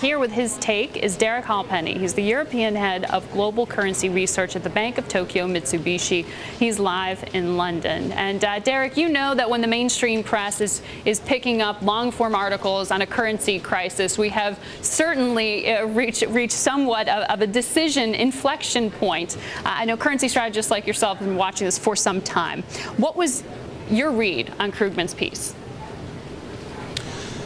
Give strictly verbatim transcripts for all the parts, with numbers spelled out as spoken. Here with his take is Derek Halpenny. He's the European head of global currency research at the Bank of Tokyo-Mitsubishi. He's live in London. And uh, Derek, you know that when the mainstream press is, is picking up long-form articles on a currency crisis, we have certainly uh, reached reach somewhat of, of a decision inflection point. Uh, I know currency strategists like yourself have been watching this for some time. What was your read on Krugman's piece?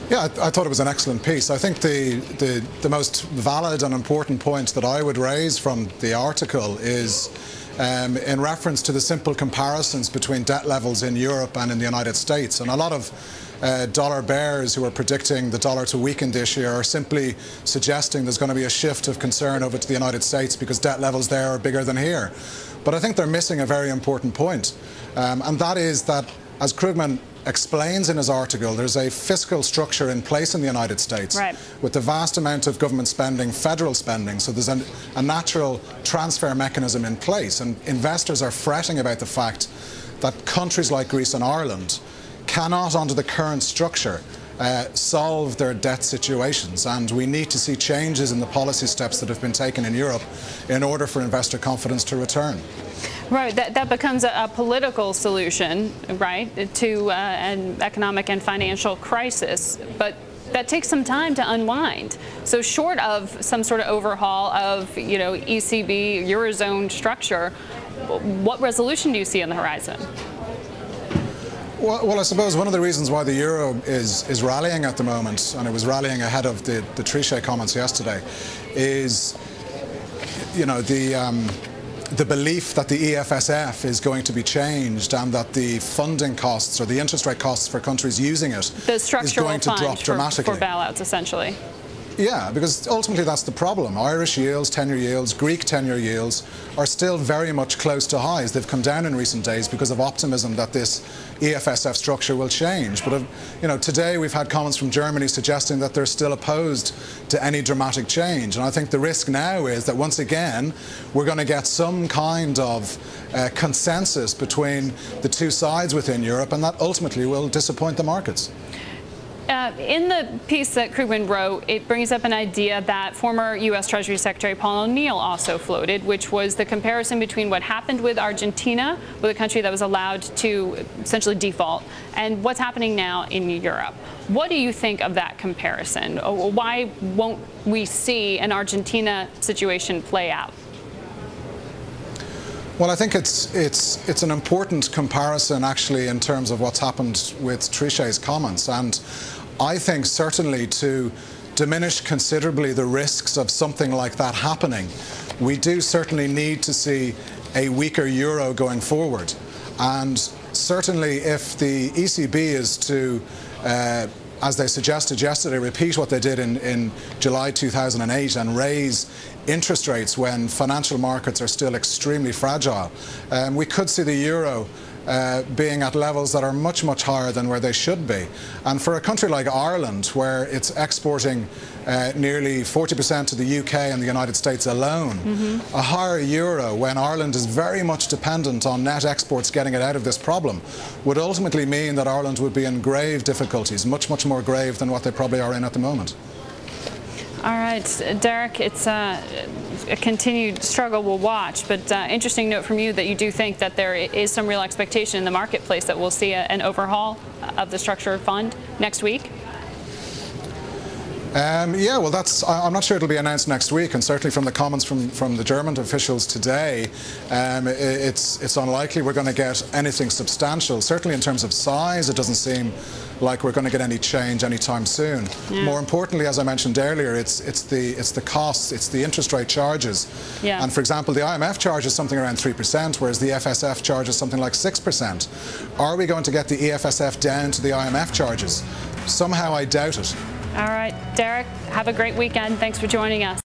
Yeah, I, th I thought it was an excellent piece. I think the, the, the most valid and important point that I would raise from the article is um, in reference to the simple comparisons between debt levels in Europe and in the United States. And a lot of uh, dollar bears who are predicting the dollar to weaken this year are simply suggesting there's going to be a shift of concern over to the United States because debt levels there are bigger than here. But I think they're missing a very important point, um, and that is that, as Krugman explains in his article, there's a fiscal structure in place in the United States, right, with the vast amount of government spending, federal spending, so there's an, a natural transfer mechanism in place, and investors are fretting about the fact that countries like Greece and Ireland cannot, under the current structure, Uh, solve their debt situations, and we need to see changes in the policy steps that have been taken in Europe in order for investor confidence to return. Right, that, that becomes a, a political solution, right, to uh, an economic and financial crisis, but that takes some time to unwind. So short of some sort of overhaul of, you know, E C B, Eurozone structure, what resolution do you see on the horizon? Well, well, I suppose one of the reasons why the euro is, is rallying at the moment, and it was rallying ahead of the, the Trichet comments yesterday, is, you know, the, um, the belief that the E F S F is going to be changed and that the funding costs or the interest rate costs for countries using it is going to drop dramatically. For bailouts, essentially. Yeah, because ultimately that's the problem. Irish yields, ten-year yields, Greek ten-year yields are still very much close to highs. They've come down in recent days because of optimism that this E F S F structure will change. But, you know, today we've had comments from Germany suggesting that they're still opposed to any dramatic change. And I think the risk now is that once again we're going to get some kind of uh, consensus between the two sides within Europe, and that ultimately will disappoint the markets. Uh, in the piece that Krugman wrote, it brings up an idea that former U S Treasury Secretary Paul O'Neill also floated, which was the comparison between what happened with Argentina, with a country that was allowed to essentially default, and what's happening now in Europe. What do you think of that comparison? Why won't we see an Argentina situation play out? Well, I think it's, it's, it's an important comparison, actually, in terms of what's happened with Trichet's comments. And I think certainly to diminish considerably the risks of something like that happening, we do certainly need to see a weaker euro going forward. And certainly if the E C B is to, uh, as they suggested yesterday, repeat what they did in, in July two thousand eight and raise interest rates when financial markets are still extremely fragile, Um, we could see the euro uh, being at levels that are much, much higher than where they should be. And for a country like Ireland, where it's exporting uh, nearly forty percent to the U K and the United States alone, mm-hmm. a higher euro, when Ireland is very much dependent on net exports getting it out of this problem, would ultimately mean that Ireland would be in grave difficulties, much, much more grave than what they probably are in at the moment. All right, Derek, it's uh, a continued struggle we'll watch, but uh, interesting note from you that you do think that there is some real expectation in the marketplace that we'll see a, an overhaul of the structured fund next week? Um, yeah, well, that's, I, I'm not sure it'll be announced next week, and certainly from the comments from, from the German officials today, um, it, it's, it's unlikely we're going to get anything substantial. Certainly in terms of size, it doesn't seem like we're going to get any change anytime soon. Yeah. More importantly, as I mentioned earlier, it's, it's, the, it's the costs, it's the interest rate charges. Yeah. And for example, the I M F charges something around three percent, whereas the F S F charges something like six percent. Are we going to get the E F S F down to the I M F charges? Somehow I doubt it. All right, Derek, have a great weekend. Thanks for joining us.